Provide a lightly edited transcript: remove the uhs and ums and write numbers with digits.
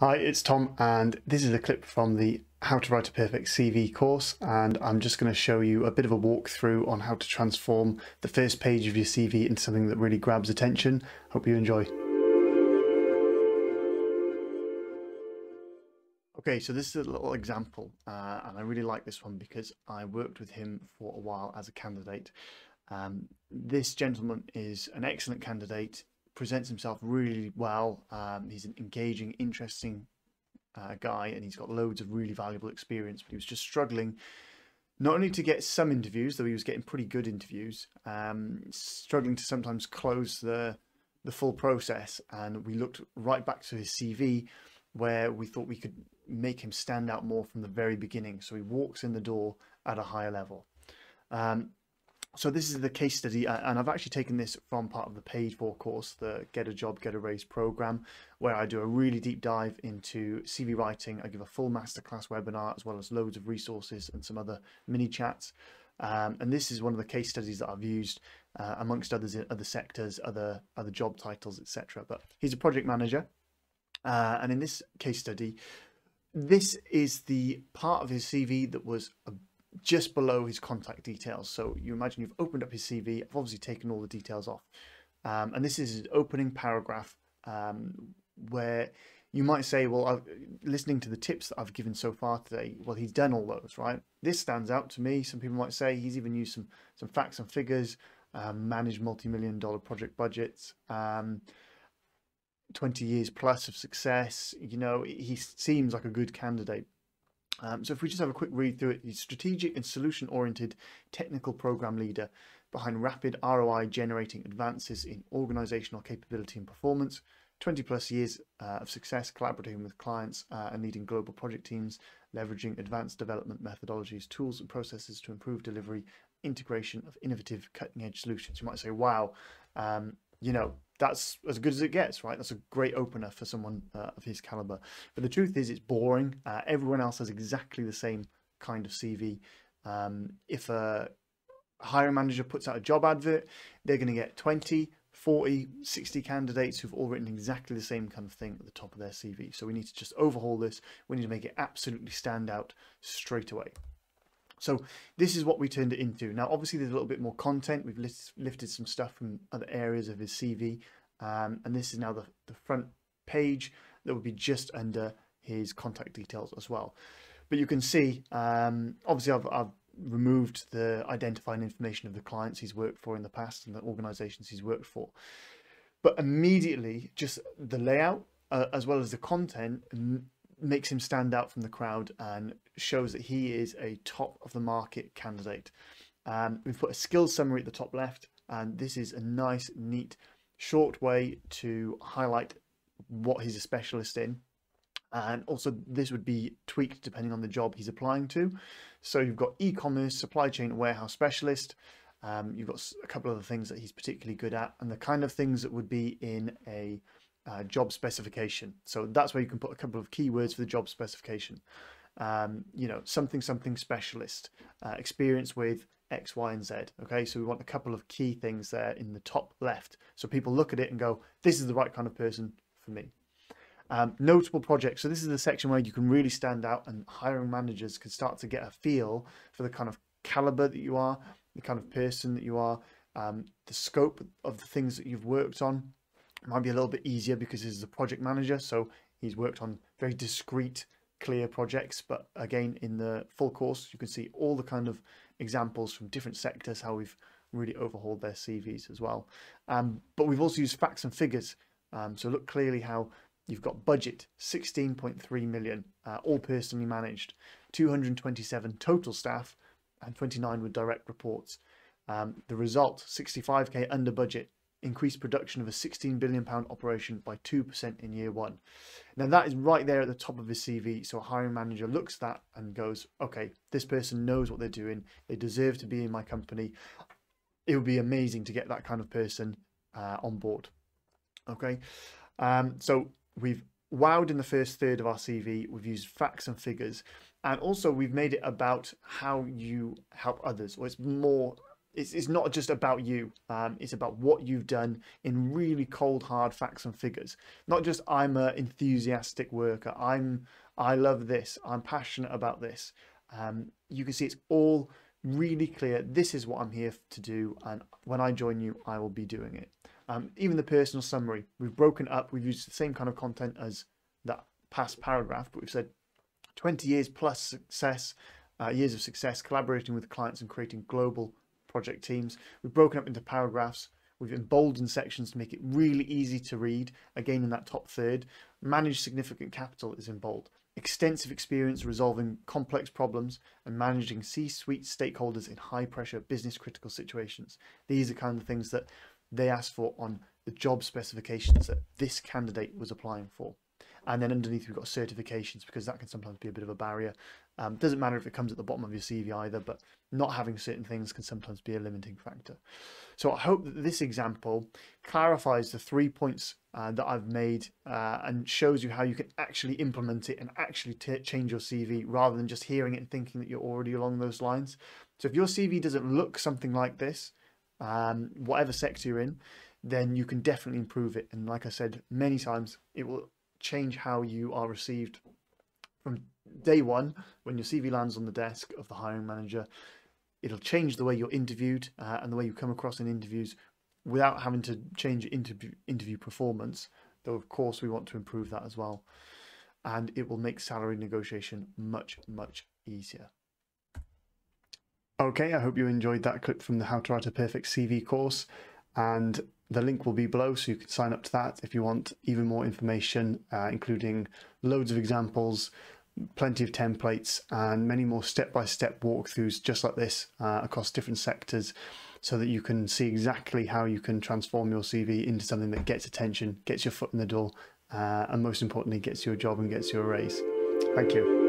Hi, it's Tom, and this is a clip from the How to Write a Perfect CV course, and I'm just going to show you a bit of a walkthrough on how to transform the first page of your CV into something that really grabs attention. Hope you enjoy. Okay, so this is a little example, and I really like this one because I worked with him for a while as a candidate. This gentleman is an excellent candidate. Presents himself really well. He's an engaging, interesting guy, and he's got loads of really valuable experience, but he was just struggling not only to get some interviews, though he was getting pretty good interviews, struggling to sometimes close the full process. And we looked right back to his CV where we thought we could make him stand out more from the very beginning, so he walks in the door at a higher level. So this is the case study, and I've actually taken this from part of the Page 4 course, the Get a Job, Get a Raise program, where I do a really deep dive into CV writing. I give a full masterclass webinar as well as loads of resources and some other mini chats. And this is one of the case studies that I've used amongst others in other sectors, other job titles, etc. But he's a project manager. And in this case study, this is the part of his CV that was just below his contact details. So you imagine you've opened up his CV. I've obviously taken all the details off, and this is his opening paragraph, where you might say, well, listening to the tips that I've given so far today, well, he's done all those, right? This stands out to me. Some people might say he's even used some facts and figures, managed multi-million-dollar project budgets, 20 years plus of success. You know, he seems like a good candidate. So if we just have a quick read through it, he's strategic and solution-oriented technical program leader behind rapid ROI generating advances in organizational capability and performance, 20 plus years of success collaborating with clients and leading global project teams, leveraging advanced development methodologies, tools and processes to improve delivery, integration of innovative cutting-edge solutions. You might say, wow, you know, that's as good as it gets, right? That's a great opener for someone of his caliber. But the truth is, it's boring. Everyone else has exactly the same kind of CV. If a hiring manager puts out a job advert, they're going to get 20, 40, 60 candidates who've all written exactly the same kind of thing at the top of their CV. So we need to just overhaul this. We need to make it absolutely stand out straight away. So this is what we turned it into. Now, obviously, there's a little bit more content. We've lifted some stuff from other areas of his CV. And this is now the front page that would be just under his contact details as well. But you can see, obviously, I've removed the identifying information of the clients he's worked for in the past and the organizations he's worked for. But immediately, just the layout, as well as the content, makes him stand out from the crowd and shows that he is a top of the market candidate. We've put a skills summary at the top left, and this is a nice, neat, short way to highlight what he's a specialist in. And also this would be tweaked depending on the job he's applying to. So you've got e-commerce, supply chain, warehouse specialist. You've got a couple of the things that he's particularly good at and the kind of things that would be in a job specification. So that's where you can put a couple of keywords for the job specification. You know, something specialist, experience with X, Y, and Z. Okay, so we want a couple of key things there in the top left, so people look at it and go, this is the right kind of person for me. Notable projects. So this is the section where you can really stand out, and hiring managers can start to get a feel for the kind of caliber that you are, the kind of person that you are, the scope of the things that you've worked on. It might be a little bit easier because he's the project manager, so he's worked on very discrete, clear projects. But again, in the full course, you can see all the kind of examples from different sectors, how we've really overhauled their CVs as well. But we've also used facts and figures. So look clearly how you've got budget, 16.3 million, all personally managed, 227 total staff, and 29 with direct reports. The result, 65k under budget. Increased production of a £16 billion operation by 2% in year one. Now that is right there at the top of his CV. So a hiring manager looks at that and goes, okay, this person knows what they're doing. They deserve to be in my company. It would be amazing to get that kind of person on board. Okay. So we've wowed in the first third of our CV. We've used facts and figures. And also we've made it about how you help others, or it's more It's not just about you. It's about what you've done in really cold, hard facts and figures. Not just I'm an enthusiastic worker. I love this. I'm passionate about this. You can see it's all really clear. This is what I'm here to do. And when I join you, I will be doing it. Even the personal summary, we've broken up. We've used the same kind of content as that past paragraph, but we've said 20 years plus success, years of success, collaborating with clients and creating global project teams. We've broken up into paragraphs. We've emboldened sections to make it really easy to read. Again, in that top third, manage significant capital is in bold. Extensive experience resolving complex problems and managing C-suite stakeholders in high-pressure business-critical situations. These are kind of things that they asked for on the job specifications that this candidate was applying for. And then underneath we've got certifications, because that can sometimes be a bit of a barrier. Doesn't matter if it comes at the bottom of your CV either, but not having certain things can sometimes be a limiting factor. So I hope that this example clarifies the 3 points that I've made and shows you how you can actually implement it and actually change your CV, rather than just hearing it and thinking that you're already along those lines. So if your CV doesn't look something like this, whatever sector you're in, then you can definitely improve it. And like I said many times, it will change how you are received from day one. When your CV lands on the desk of the hiring manager, it'll change the way you're interviewed and the way you come across in interviews, without having to change interview performance, though of course we want to improve that as well. And it will make salary negotiation much easier. Okay, I hope you enjoyed that clip from the How to Write a Perfect CV course, and the link will be below, so you can sign up to that if you want even more information, including loads of examples, plenty of templates, and many more step-by-step walkthroughs just like this across different sectors, so that you can see exactly how you can transform your CV into something that gets attention, gets your foot in the door, and most importantly, gets you a job and gets you a raise. Thank you.